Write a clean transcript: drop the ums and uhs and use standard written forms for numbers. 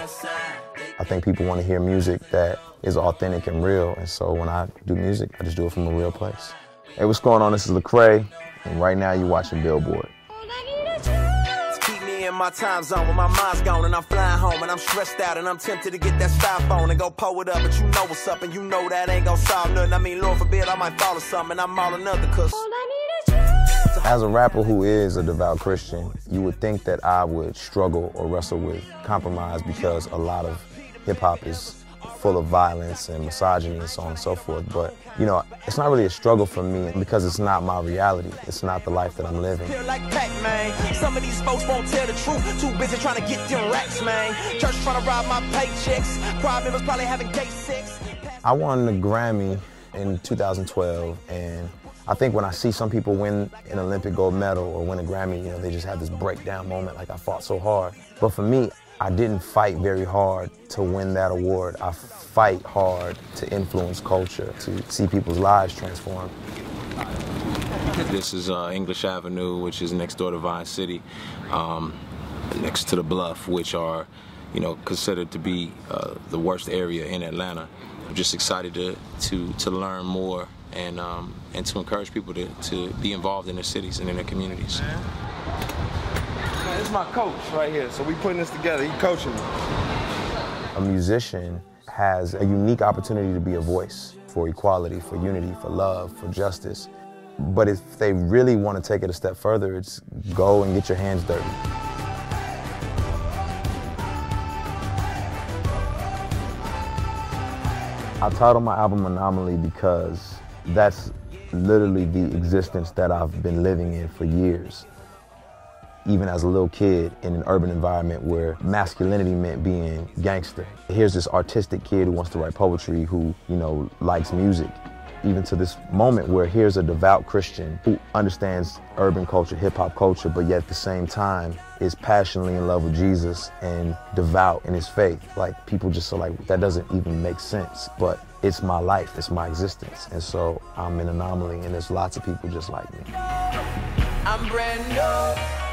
I think people want to hear music that is authentic and real, and so when I do music, I just do it from a real place. Hey, what's going on? This is Lecrae, and right now you're watching Billboard. My time zone when my mind's gone and I'm flying home and I'm stressed out and I'm tempted to get that styrofoam and go pull it up, but you know what's up and you know that ain't gonna solve nothing. I mean, Lord forbid I might fall or something and I'm all another cuss. As a rapper who is a devout Christian, you would think that I would struggle or wrestle with compromise because a lot of hip-hop is full of violence and misogyny and so on and so forth, but you know, it's not really a struggle for me because it's not my reality. It's not the life that I'm living. Some of these folks won't tell the truth, too busy trying to get them racks, man. Church trying to rob my paychecks, crowd members probably having gay sex. I won the Grammy in 2012, and I think when I see some people win an Olympic gold medal or win a Grammy, you know, they just have this breakdown moment like, I fought so hard. But for me, I didn't fight very hard to win that award. I fight hard to influence culture, to see people's lives transformed. This is English Avenue, which is next door to Vine City, next to the Bluff, which are, you know, considered to be the worst area in Atlanta. I'm just excited to learn more and to encourage people to be involved in their cities and in their communities. This is my coach right here, so we putting this together, he coaching me. A musician has a unique opportunity to be a voice for equality, for unity, for love, for justice. But if they really want to take it a step further, it's go and get your hands dirty. I titled my album Anomaly because that's literally the existence that I've been living in for years. Even as a little kid in an urban environment where masculinity meant being gangster. Here's this artistic kid who wants to write poetry, who, you know, likes music. Even to this moment where here's a devout Christian who understands urban culture, hip hop culture, but yet at the same time is passionately in love with Jesus and devout in his faith. Like, people just are like, that doesn't even make sense, but it's my life, it's my existence. And so I'm an anomaly, and there's lots of people just like me. I'm brand new.